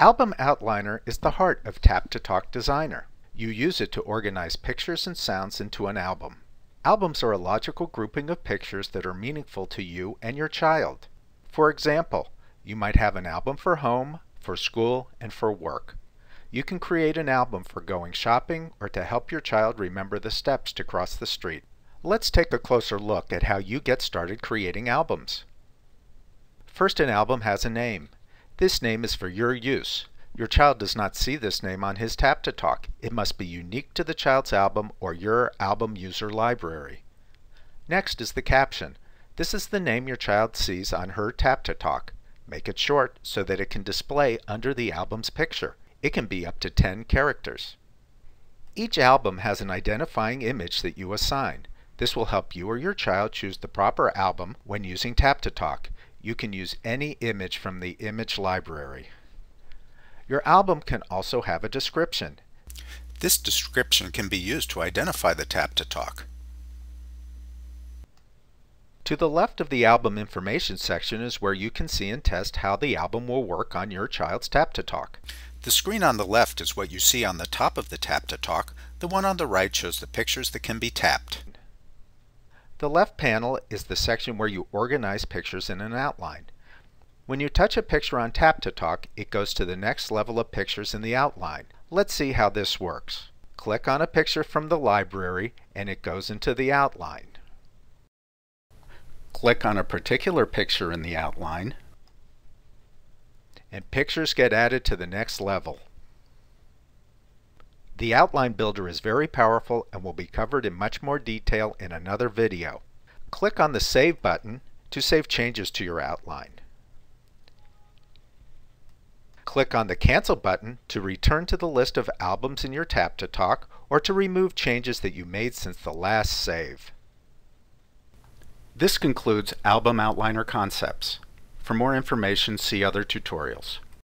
Album Outliner is the heart of TapToTalk Designer. You use it to organize pictures and sounds into an album. Albums are a logical grouping of pictures that are meaningful to you and your child. For example, you might have an album for home, for school, and for work. You can create an album for going shopping or to help your child remember the steps to cross the street. Let's take a closer look at how you get started creating albums. First, an album has a name. This name is for your use. Your child does not see this name on his TapToTalk. It must be unique to the child's album or your album user library. Next is the caption. This is the name your child sees on her TapToTalk. Make it short so that it can display under the album's picture. It can be up to 10 characters. Each album has an identifying image that you assign. This will help you or your child choose the proper album when using TapToTalk. You can use any image from the image library. Your album can also have a description. This description can be used to identify the TapToTalk. To the left of the album information section is where you can see and test how the album will work on your child's TapToTalk. The screen on the left is what you see on the top of the TapToTalk. The one on the right shows the pictures that can be tapped. The left panel is the section where you organize pictures in an outline. When you touch a picture on TapToTalk, it goes to the next level of pictures in the outline. Let's see how this works. Click on a picture from the library and it goes into the outline. Click on a particular picture in the outline and pictures get added to the next level. The Outline Builder is very powerful and will be covered in much more detail in another video. Click on the Save button to save changes to your outline. Click on the Cancel button to return to the list of albums in your TapToTalk or to remove changes that you made since the last save. This concludes Album Outliner concepts. For more information, see other tutorials.